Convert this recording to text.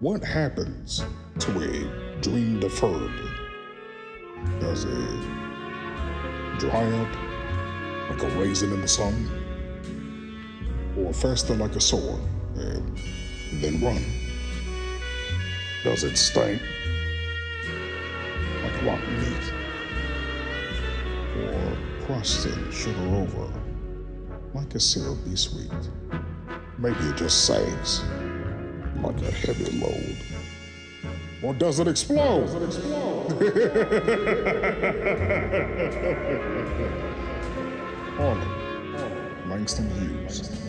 What happens to a dream deferred? Does it dry up like a raisin in the sun? Or fester like a sore and then run? Does it stink like rotten meat? Or crushed and sugar over like a syrupy sweet? Maybe it just sags like a heavy load. Or does it explode? Does it explode? Harlem, Langston Hughes.